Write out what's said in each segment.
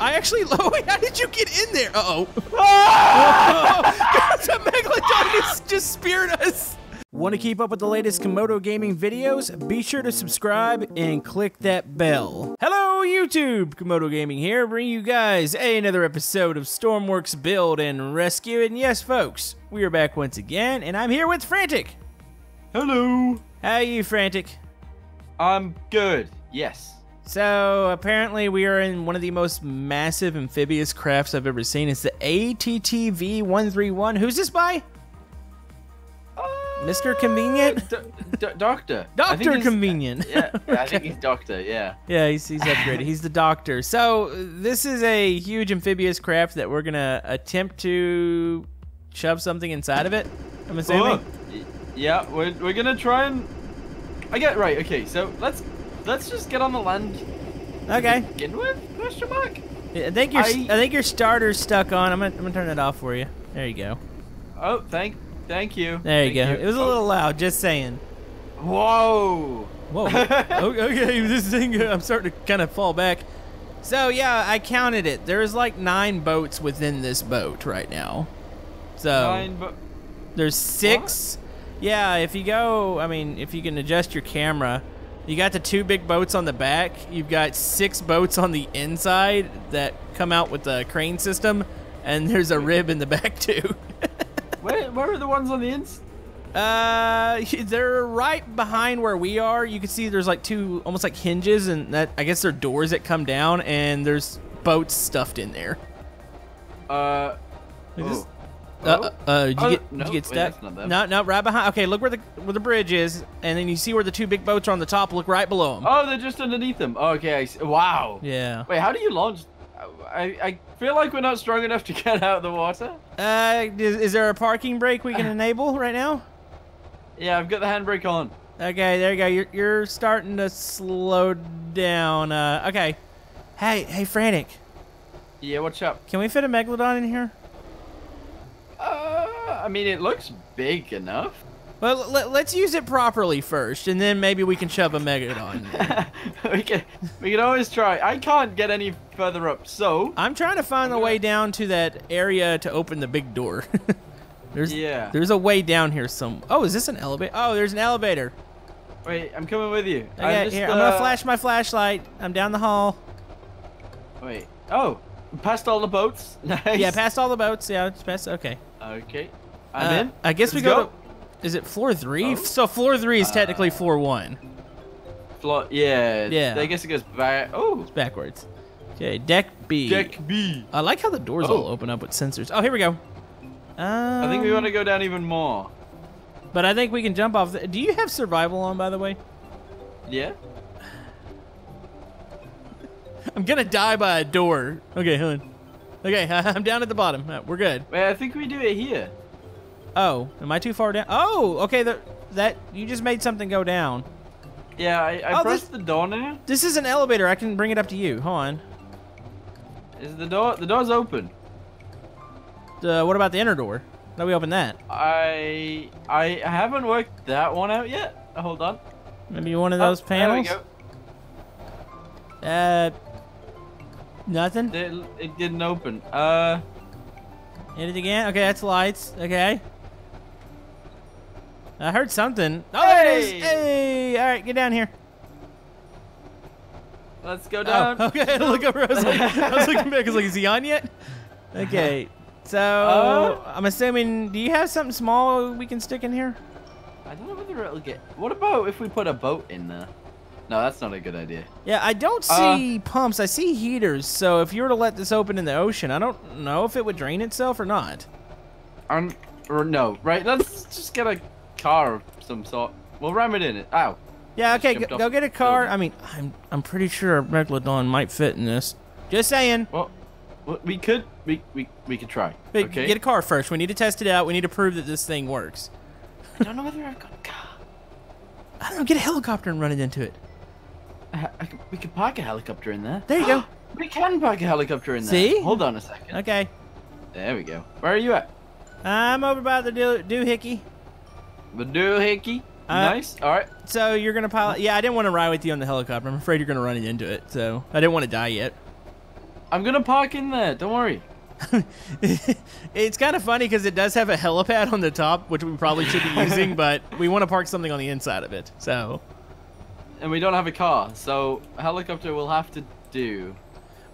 I actually, Loey, how did you get in there? Uh-oh. Oh! The Megalodon just speared us. Want to keep up with the latest Camodo Gaming videos? Be sure to subscribe and click that bell. Hello, YouTube! Camodo Gaming here, bringing you guys another episode of Stormworks Build and Rescue. And yes, folks, we are back once again, and I'm here with Frantic. Hello. How are you, Frantic? I'm good, yes. So, apparently we are in one of the most massive amphibious crafts I've ever seen. It's the ATTV131. Who's this by? Mr. Convenient? Doctor. Dr. Convenient. Yeah, okay. I think he's Doctor, yeah. Yeah, he's upgraded. He's the Doctor. So, this is a huge amphibious craft that we're going to attempt to shove something inside of it, I'm assuming. Oh, yeah, we're going to try and... okay, so let's just get on the land. Okay. To begin with? Question mark? Yeah, I think your starter's stuck on. I'm gonna turn it off for you. There you go. Oh, thank you. There you go. It was a little loud. Just saying. Whoa. Whoa. Okay, this thing. I'm starting to kind of fall back. So yeah, I counted it. There's like 9 boats within this boat right now. So 9 boats. There's 6. What? Yeah. If you go, I mean, if you can adjust your camera. You got the 2 big boats on the back. You've got 6 boats on the inside that come out with the crane system, and there's a rib in the back too. Where are the ones on the inside? They're right behind where we are. You can see there's like 2 almost like hinges, and that I guess they're doors that come down, and there's boats stuffed in there. Did you get stuck? Wait, no, right behind. Okay, look where the bridge is, and then you see where the 2 big boats are on the top. Look right below them. Oh, they're just underneath them. Okay, I see. Wow. Yeah. Wait, how do you launch? I feel like we're not strong enough to get out of the water. Is there a parking brake we can enable right now? Yeah, I've got the handbrake on. Okay, there you go. You're starting to slow down. Okay. Hey, Frantic. Yeah, what's up? Can we fit a Megalodon in here? I mean, it looks big enough. Well, let's use it properly first, and then maybe we can shove a Megalodon. we can always try. I can't get any further up, so I'm trying to find the way down to that area to open the big door. There's a way down here some. Oh, is this an elevator? Oh, there's an elevator. Wait, I'm coming with you. Okay, I'm gonna flash my flashlight. I'm down the hall. Wait. Oh, past all the boats. Nice. Yeah, past all the boats. Yeah, it's past. Okay. Okay. I'm in. I guess we go. Is it floor 3? Oh. So floor 3 is technically floor 1. Yeah. I guess it goes back. Oh, it's backwards. Okay, deck B. Deck B. I like how the doors all open up with sensors. Oh, here we go. I think we want to go down even more. But I think we can jump off. Do you have survival on, by the way? Yeah. I'm gonna die by a door. Okay, hold on. Okay, I'm down at the bottom. We're good. Wait, I think we do it here. Oh, am I too far down? Oh, okay. That you just made something go down. Yeah, I pressed the door now. This is an elevator. I can bring it up to you. Hold on. Is the door? The door's open. What about the inner door? How do we open that? I haven't worked that one out yet. Hold on. Maybe one of those panels. There we go. Nothing? It didn't open. Hit it again? Okay, that's lights. Okay. I heard something. Oh, there it is! Hey! Alright, get down here. Let's go down. Oh, okay, look over. I was looking back. I was like, is he on yet? Okay, so I'm assuming, do you have something small we can stick in here? I don't know whether it'll get... What about if we put a boat in there? No, that's not a good idea. Yeah, I don't see pumps. I see heaters. So if you were to let this open in the ocean, I don't know if it would drain itself or not. Or no, right? Let's just get a car of some sort. We'll ram it in it. Ow. Yeah, okay, go get a car. I mean, I'm pretty sure a Megalodon might fit in this. Just saying. Well, we could try. But okay. Get a car first. We need to test it out. We need to prove that this thing works. I don't know whether I've got a car. I don't know, get a helicopter and run it into it. We could park a helicopter in there. There you go. We can park a helicopter in there. See? Hold on a second. Okay. There we go. Where are you at? I'm over by the doohickey. The doohickey? Nice. All right. So you're going to pilot. Yeah, I didn't want to ride with you on the helicopter. I'm afraid you're going to run it into it. So I didn't want to die yet. I'm gonna park in there, don't worry. It's kind of funny because it does have a helipad on the top, which we probably should be using, but we want to park something on the inside of it, so. And we don't have a car, so a helicopter will have to do.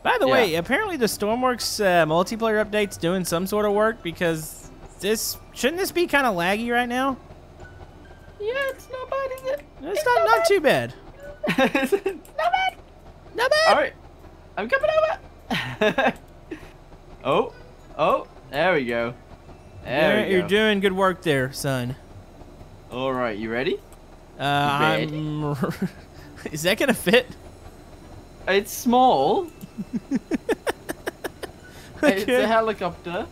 By the way, apparently the Stormworks multiplayer update's doing some sort of work, because this, shouldn't this be kind of laggy right now? Yeah, it's not bad, is it? It's not too bad. Not bad. Not bad. All right, I'm coming over. Oh, there we go. There we go. You're doing good work there, son. All right, you ready? I'm ready. Is that gonna fit? It's small. Okay. It's a helicopter.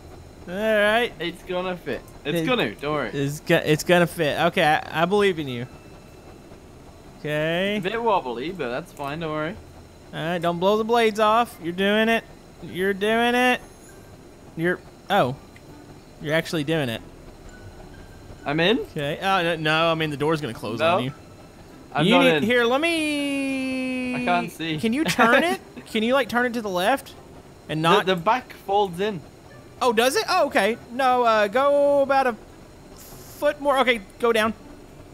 All right. It's gonna fit. It's gonna. Don't worry. It's gonna fit. Okay, I believe in you. Okay. It's a bit wobbly, but that's fine. Don't worry. All right. Don't blow the blades off. You're doing it. You're doing it. You're actually doing it. I'm in. Okay. Oh no! I mean, the door's gonna close on you. I'm not in. Here, let me. I can't see. Can you turn it? Can you like turn it to the left, and not? The back folds in. Oh, does it? Oh, okay. No, go about a foot more. Okay, go down.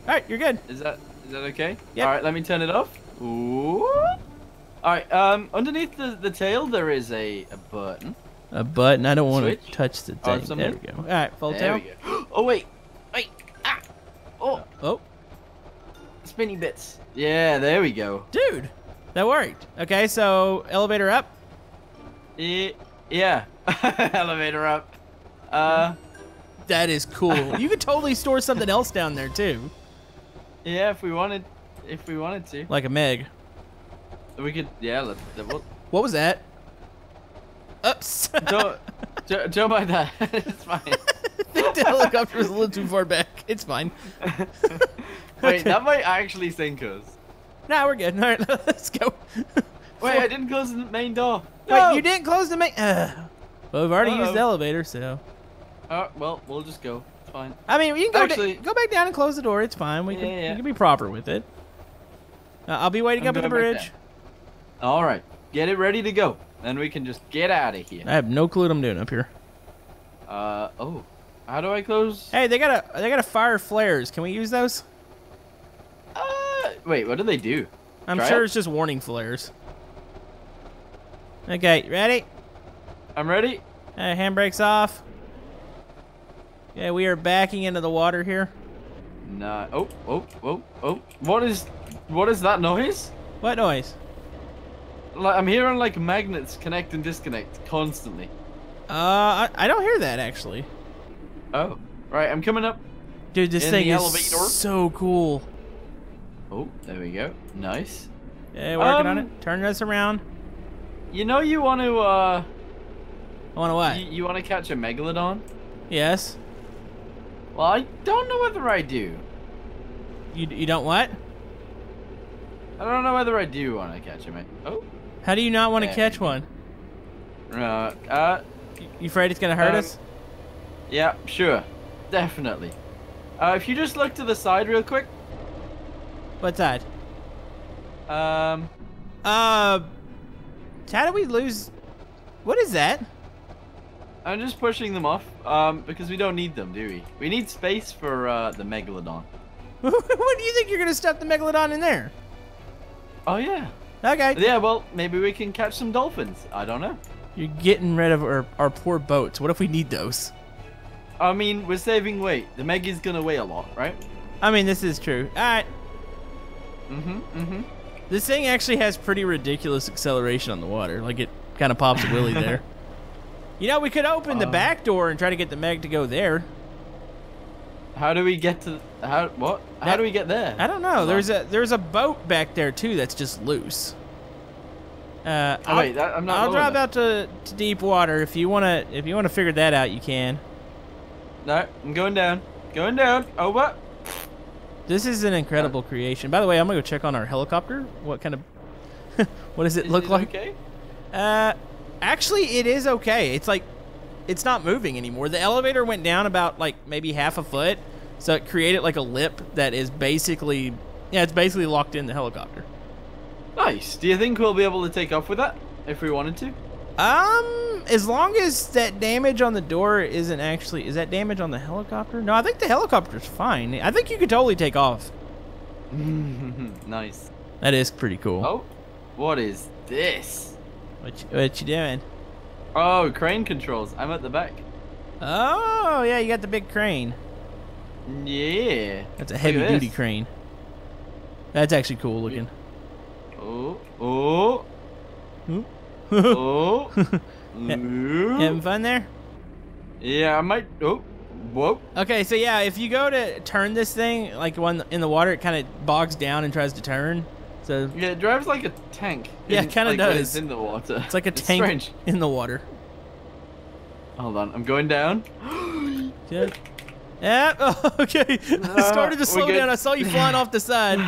All right, you're good. Is that okay? Yeah. All right, let me turn it off. Ooh. All right. Underneath the tail there is a button. A button. I don't want to touch the thing. Oh, there we go. All right, fold tail. There we go. Oh wait. Ah. Oh. Spinny bits. Yeah, there we go. Dude, that worked. Okay, so elevator up. Yeah. Elevator up. That is cool. You could totally store something else down there too. Yeah, if we wanted to. Like a Meg. We could, yeah. What was that? Oops. Don't buy that. It's fine. I think the helicopter was a little too far back. It's fine. Wait, that might actually sink us. Nah, we're good. All right, let's go. Wait, I didn't close the main door. No. Wait, you didn't close the main. Well, we've already used the elevator, so. Well, we'll just go. Fine. I mean, you can go back down and close the door. It's fine. We can be proper with it. I'll be waiting up at the bridge. All right, get it ready to go, and we can just get out of here. I have no clue what I'm doing up here. How do I close? Hey, they got fire flares. Can we use those? Wait, what do they do? I'm sure it's just warning flares. Okay, ready? I'm ready. Handbrake's off. Yeah, we are backing into the water here. Nah. Oh. What is that noise? What noise? Like, I'm hearing like magnets connect and disconnect constantly. I don't hear that actually. Oh, right. I'm coming up. Dude, this thing is so cool. Oh, there we go. Nice. Yeah, working on it. Turn us around. You know you want to. I want to what? You want to catch a megalodon? Yes. Well, I don't know whether I do. You don't what? I don't know whether I do want to catch him. Oh. How do you not want to catch one? You afraid it's gonna hurt us? Yeah, sure, definitely. If you just look to the side real quick. What side? How do we lose? What is that? I'm just pushing them off, because we don't need them, do we? We need space for the Megalodon. What do you think? You're going to stuff the Megalodon in there? Oh, yeah. Okay. Yeah, well, maybe we can catch some dolphins. I don't know. You're getting rid of our poor boats. What if we need those? I mean, we're saving weight. The Meg is going to weigh a lot, right? I mean, this is true. All right. This thing actually has pretty ridiculous acceleration on the water. Like, it kind of pops a willy there. You know, we could open the back door and try to get the Meg to go there. How do we get to what? How do we get there? I don't know. There's a boat back there too that's just loose. I'll drive out to deep water if you wanna figure that out. You can. No, I'm going down. Going down. Oh what? This is an incredible creation. By the way, I'm gonna go check on our helicopter. What kind of? What does it look like? Okay. Actually, it is okay. It's like, it's not moving anymore. The elevator went down about like maybe half a foot, so it created like a lip that is basically, yeah, it's basically locked in the helicopter. Nice. Do you think we'll be able to take off with that if we wanted to? As long as that damage on the door isn't actually... Is that damage on the helicopter? No, I think the helicopter's fine. I think you could totally take off. Nice. That is pretty cool. Oh, what is this? What you doing? Oh, crane controls. I'm at the back. Oh, yeah, you got the big crane. Yeah. That's a heavy-duty crane. That's actually cool looking. Oh, oh. Ooh. Oh. Having fun there? Yeah, I might. Oh, whoa. Okay, so yeah, if you go to turn this thing, like one in the water, it kind of bogs down and tries to turn. So yeah, it drives like a tank. Yeah, it kind of does. When it's in the water. It's like a tank strange. In the water. Hold on, I'm going down. Okay. Yeah. Oh, okay. I started to slow down. I saw you flying off the side.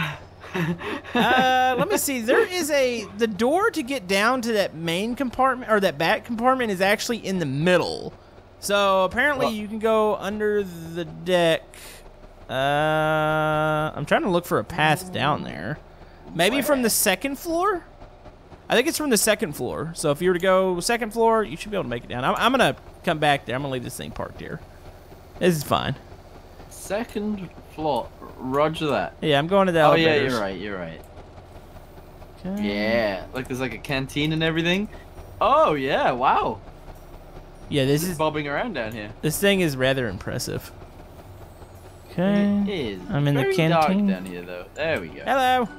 Let me see. There is the door to get down to that main compartment or that back compartment is actually in the middle. So apparently you can go under the deck. I'm trying to look for a path down there. Maybe from the second floor. I think it's from the second floor. So if you were to go second floor, you should be able to make it down. I'm gonna come back there. I'm gonna leave this thing parked here. This is fine. Second floor. Roger that. Yeah, I'm going to the elevators. Oh yeah, you're right, you're right. Okay. Yeah, like there's like a canteen and everything. Oh yeah, wow. Yeah, this is bobbing around down here. This thing is rather impressive. Okay. It is. I'm in the canteen. Dark down here though. There we go. Hello.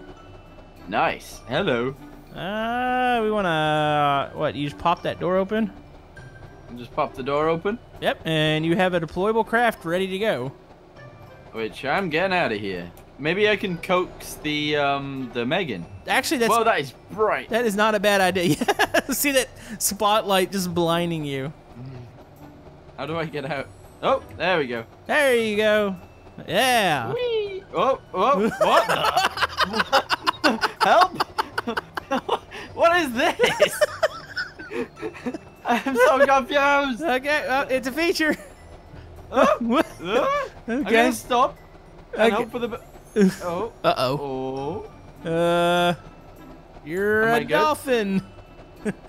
Nice. Hello. We wanna what? You just pop that door open. Just pop the door open. Yep, and you have a deployable craft ready to go. Which I'm getting out of here. Maybe I can coax the Megan. Actually, that's. Whoa, that is bright. That is not a bad idea. See that spotlight just blinding you. How do I get out? Oh, there we go. There you go. Yeah. Whee. Oh, oh, what? The? Help! What is this? I'm so confused. Okay, well, it's a feature. Okay. I'm gonna stop and hope for the. Oh. Uh oh. Oh. You're a dolphin.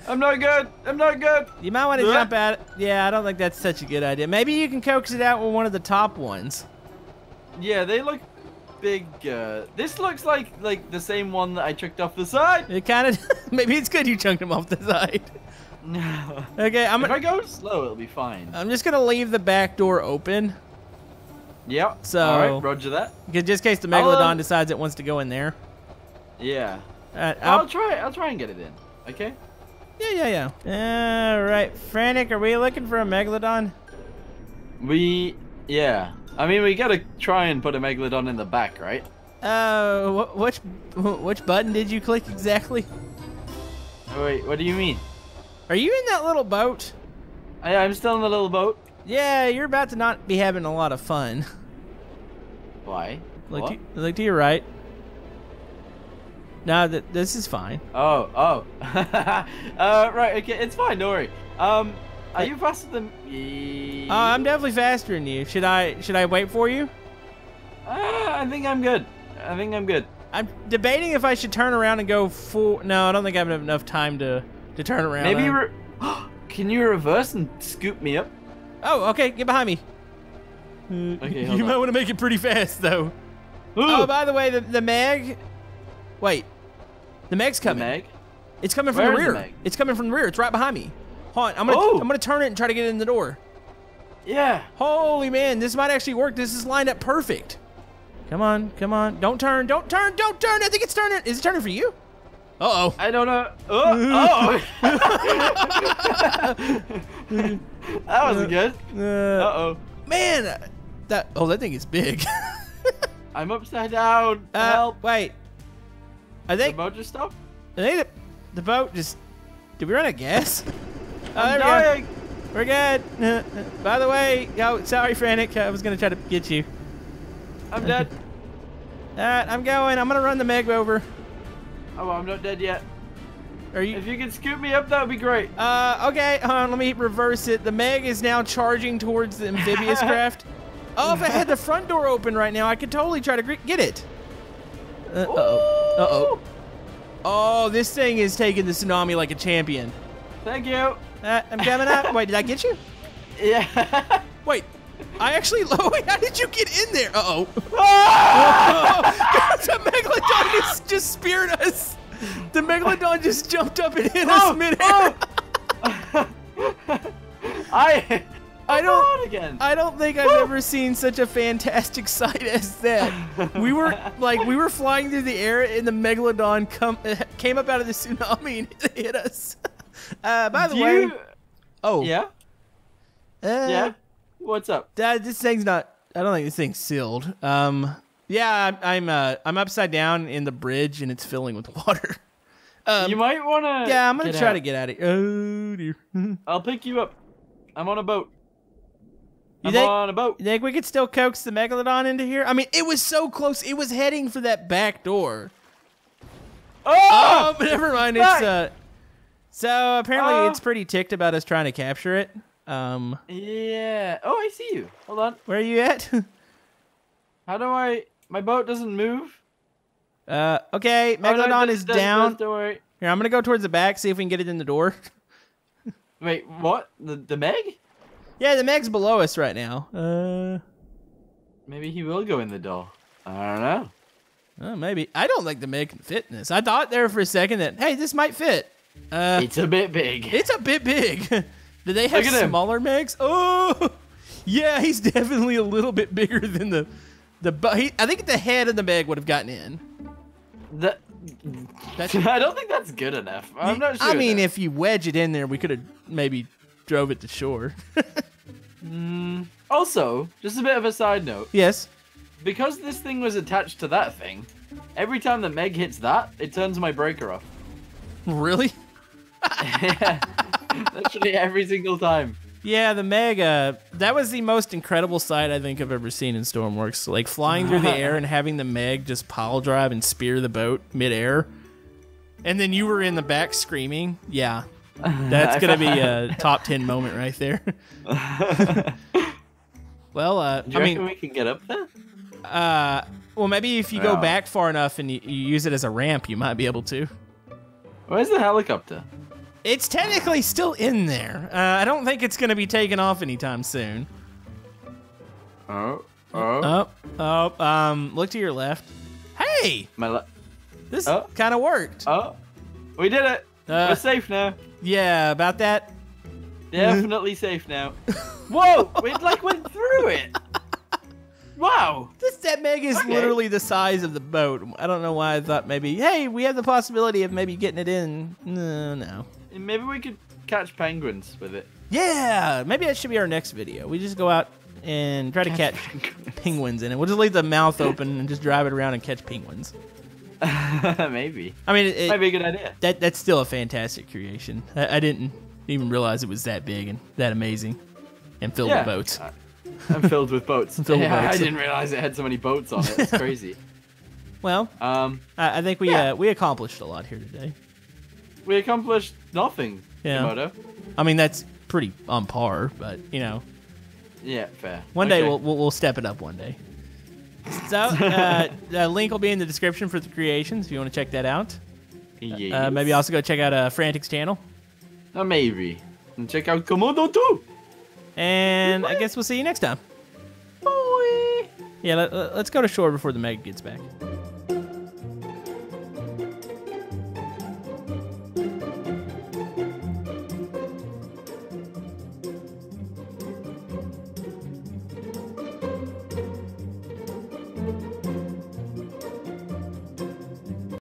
I'm not good. I'm not good. You might want to jump at it. Yeah, I don't think that's such a good idea. Maybe you can coax it out with one of the top ones. Yeah, they look big. This looks like the same one that I chucked off the side. It kind of. Maybe it's good you chunked him off the side. No. Okay, if I go slow, it'll be fine. I'm just gonna leave the back door open. Yep. So. All right, roger that. Just in case the Megalodon decides it wants to go in there. Yeah. I'll try. I'll try and get it in. Okay. Yeah, yeah, yeah. All right, Frantic, are we looking for a Megalodon? Yeah. I mean, we gotta try and put a Megalodon in the back, right? Which button did you click exactly? Wait, what do you mean? Are you in that little boat? I'm still in the little boat. Yeah, you're about to not be having a lot of fun. Why? Look to your right. No, this is fine. Oh, oh. Right, okay, it's fine, don't worry. Are you faster than me? I'm definitely faster than you. Should I wait for you? I think I'm good. I think I'm good. I'm debating if I should turn around and go full. No, I don't think I have enough time to turn around. Maybe can you reverse and scoop me up? Oh, okay, get behind me. Okay, you might want to make it pretty fast, though. Ooh. Oh, by the way, the Meg. Wait, the Meg's coming. The Meg? It's coming from the rear. It's coming from the rear. It's right behind me. Hold on, I'm gonna turn it and try to get in the door. Yeah. Holy man, this might actually work. This is lined up perfect. Come on, come on. Don't turn. Don't turn. Don't turn. I think it's turning. Is it turning for you? Uh-oh. I don't know. Oh. That wasn't good. Uh-oh. Man, that thing is big. I'm upside down. Help. Wait. I think the boat just stopped? I think the boat just did we run out of gas? I'm dying. We're good. By the way, sorry Frantic, I was gonna try to get you. I'm dead. Alright, I'm going. I'm gonna run the Meg over. Oh, I'm not dead yet. Are you? If you can scoop me up, that would be great. Okay, hold on, let me reverse it. The Meg is now charging towards the amphibious craft. Oh, if I had the front door open right now, I could totally try to get it. Uh-oh. Uh-oh. Oh, this thing is taking the tsunami like a champion. Thank you. I'm coming up. Wait, did I get you? Yeah. Wait. I actually. Oh, wait, how did you get in there? Uh-oh. Oh! The Megalodon just speared us. The Megalodon just jumped up and hit us midair. I don't think I've ever seen such a fantastic sight as that. We were we were flying through the air, and the Megalodon came up out of the tsunami and hit us. By the way, what's up? This thing's not. I don't think this thing's sealed. Yeah, I'm upside down in the bridge, and it's filling with water. You might wanna. Yeah, I'm gonna try to get out of here. Oh dear. I'll pick you up. I'm on a boat. You think we could still coax the Megalodon into here? I mean, it was so close. It was heading for that back door. Oh! Never mind. It's so apparently it's pretty ticked about us trying to capture it. Yeah. Oh, I see you. Hold on. Where are you at? How do I? My boat doesn't move. Okay. Megalodon is down. Don't worry. Here, I'm gonna go towards the back. See if we can get it in the door. Wait, what? The Meg? Yeah, the Meg's below us right now. Maybe he will go in the door. I don't know. Oh, maybe. I don't think the Meg can fit in this. I thought there for a second that, hey, this might fit. It's a bit big. It's a bit big. Do they have smaller Megs? Oh, yeah, he's definitely a little bit bigger than I think the head of the Meg would have gotten in. I don't think that's good enough. I'm not sure. I mean, if you wedge it in there, we could have maybe drove it to shore. Also, just a bit of a side note. Yes. Because this thing was attached to that thing, every time the Meg hits that, it turns my breaker off. Really? Yeah. Literally every single time. Yeah, the Meg, that was the most incredible sight I think I've ever seen in Stormworks. Like flying through the air and having the Meg just pile drive and spear the boat midair. And then you were in the back screaming. Yeah. That's going to be a top 10 moment right there. Well, do you reckon we can get up there? Well, maybe if you go back far enough and you use it as a ramp, you might be able to. Where's the helicopter? It's technically still in there. I don't think it's going to be taken off anytime soon. Look to your left. Hey! This kind of worked. Oh, we did it. We're safe now. Yeah, about that. Definitely safe now. Whoa! We went through it. Wow. That Meg is literally the size of the boat. I don't know why I thought maybe, hey, we have the possibility of maybe getting it in. No. And maybe we could catch penguins with it. Yeah, maybe that should be our next video. We just go out and try to catch penguins in it. We'll just leave the mouth open and just drive it around and catch penguins. Maybe. I mean, it might be a good idea. That's still a fantastic creation. I didn't even realize it was that big and that amazing, and filled with boats. I'm filled with boats. I didn't realize it had so many boats on it. It's crazy. Well, I think we accomplished a lot here today. We accomplished nothing, Camodo. I mean, that's pretty on par, but you know. Yeah, fair. One day we'll step it up. One day. So, the link will be in the description for the creations if you want to check that out. Yes. Maybe also go check out Frantic's channel. Maybe. And check out Camodo too. And I guess we'll see you next time. Bye. Yeah, let's go to shore before the Meg gets back.